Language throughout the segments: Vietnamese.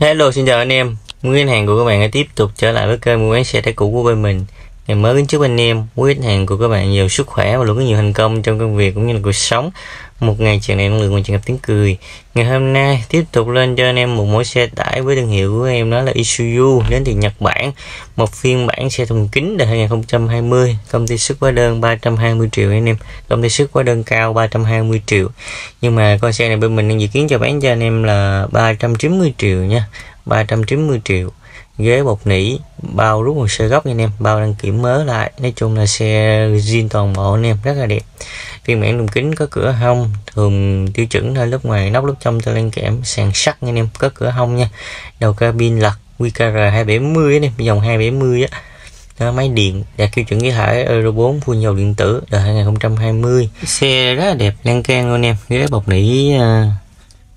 Hello, xin chào anh em. Muốn khách hàng của các bạn hãy tiếp tục trở lại với kênh mua bán xe tải cũ của bên mình. Ngày mới kính chúc anh em, quý khách hàng của các bạn nhiều sức khỏe và luôn có nhiều thành công trong công việc cũng như là cuộc sống. Một ngày tràn đầy năng lượng và tràn ngập tiếng cười. Ngày hôm nay tiếp tục lên cho anh em một mẫu xe tải với thương hiệu của em, đó là Isuzu đến từ Nhật Bản. Một phiên bản xe thùng kính đời 2020, công ty xuất hóa đơn 320 triệu anh em. Công ty xuất hóa đơn cao 320 triệu. Nhưng mà con xe này bên mình đang dự kiến cho bán cho anh em là 390 triệu nha. 390 triệu. Ghế bọc nỉ, bao rút hồ sơ gốc nha anh em, bao đăng kiểm mới lại, nói chung là xe zin toàn bộ anh em, rất là đẹp. Phiên bản thùng kính có cửa hông, thường tiêu chuẩn thôi, lớp ngoài nóc lớp trong cho lên kẽm, sàn sắt nha anh em, có cửa hông nha. Đầu cabin lật WKR 270 anh em, dòng 270 á. Đó, máy điện đạt tiêu chuẩn khí thải Euro 4 phun dầu điện tử đời 2020. Xe rất là đẹp, lan can luôn anh em, ghế bọc nỉ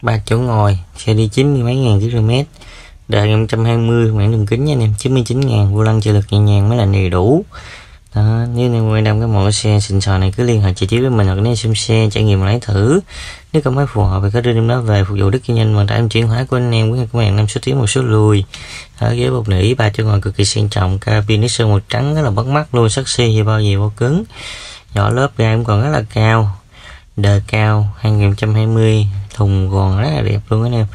3 chỗ ngồi, xe đi 90 mấy ngàn km. Đời 520, mảng đường kính nha anh em, 99.000, vô lăng trợ lực nhẹ nhàng mới là đầy đủ. Đó, nếu anh em quan tâm cái mẫu xe xịn sò này cứ liên hệ trực tiếp với mình hoặc đến xem xe trải nghiệm lái thử. Nếu cảm thấy phù hợp thì có đưa em nó về phục vụ đức kinh doanh và trải nghiệm chuyển hóa của anh em. Quý khách hàng 5 số tiến 1 số lùi. Đó, ghế bọc nỉ 3 chỗ ngồi cực kỳ sang trọng, cabin nước sơn màu trắng rất là bắt mắt luôn, sexy như bao gì bao cứng. Vỏ lớp ga cũng còn rất là cao. Đời cao 2020, thùng gòn rất là đẹp luôn anh em.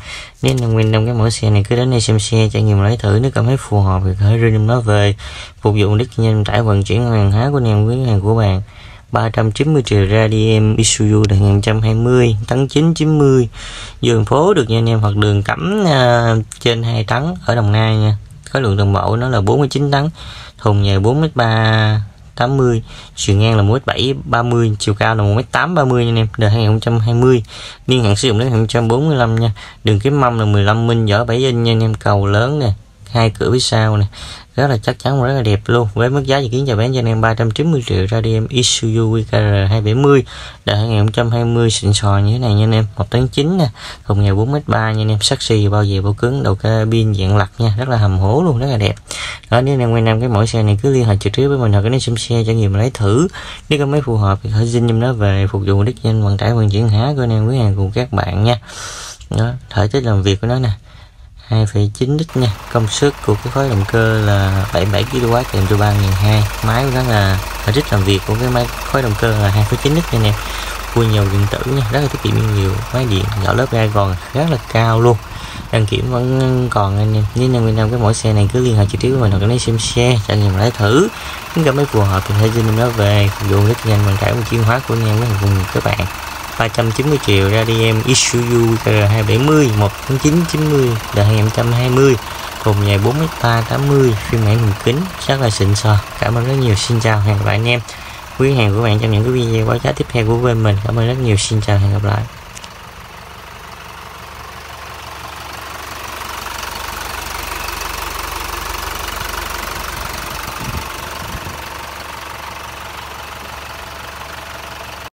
Nếu anh em quan tâm cái mẫu xe này cứ đến đây xem xe trải nghiệm lái thử, nếu cảm thấy phù hợp thì hãy riêng nó về phục vụ đức kinh doanh trải vận chuyển hàng hóa của anh em, quý hàng của bạn. 390 triệu ra đi em. Isuzu đời 2020, tấn 990 đường phố được nha anh em, hoặc đường cẩm trên 2 tấn ở Đồng Nai nha. Khối lượng đồng bộ nó là 49 tấn, thùng dài 4,380, chiều ngang là 1,730, chiều cao là 1,830 anh em, đời 2020, niên hạn sử dụng đến 2045 nha. Đường kính mâm là 15 minh, vỏ 7 inch nha anh em, cầu lớn nè, hai cửa phía sau nè, rất là chắc chắn và rất là đẹp luôn. Với mức giá dự kiến chào bán cho anh em 390 triệu ra đi em. Isuzu WKR 270 đời 2020 xịn sò như thế này nha anh em, 1 tấn 9 nè, thùng nhà 4m3 nha anh em, sexy bao dì bao cứng, đầu cabin dạng lặt nha, rất là hầm hố luôn, rất là đẹp. Đó, nếu anh em quan tâm cái mẫu xe này cứ liên hệ trực tiếp với mình hoặc đến xem xe trải nghiệm lấy thử. Nếu có mấy phù hợp thì hãy xin giùm nó về phục vụ đích danh vận tải vận chuyển há của anh em, quý hàng cùng các bạn nha. Đó, thể tích làm việc của nó nè, 2,9 lít nha. Công suất của cái khối động cơ là 77 kW kèm cho 3.200. Máy của nó là rít làm việc của cái máy khối động cơ là 2,9 lít này nè. Phun dầu điện tử nha, rất là tiết kiệm nhiên liệu. Máy điện, vỏ lớp ga còn rất là cao luôn. Đăng kiểm vẫn còn anh em. Nếu anh em cái mẫu xe này cứ liên hệ trực tiếp với mình hoặc đến xem xe trải nghiệm lái thử. Nếu cảm thấy phù hợp thì hãy xin nó về phục vụ rất nhanh bằng trải một chuyên hóa của anh em với cùng các bạn. 390 triệu ra đi em. Isuzu WKR 270, 1 tấn 990 đời 2020, thùng dài 4m380, phiên bản thùng kính rất là xịn sò. Cảm ơn rất nhiều, xin chào hẹn gặp lại anh em, quý hàng của bạn trong những cái video báo giá tiếp theo của bên mình. Cảm ơn rất nhiều, xin chào hẹn gặp lại.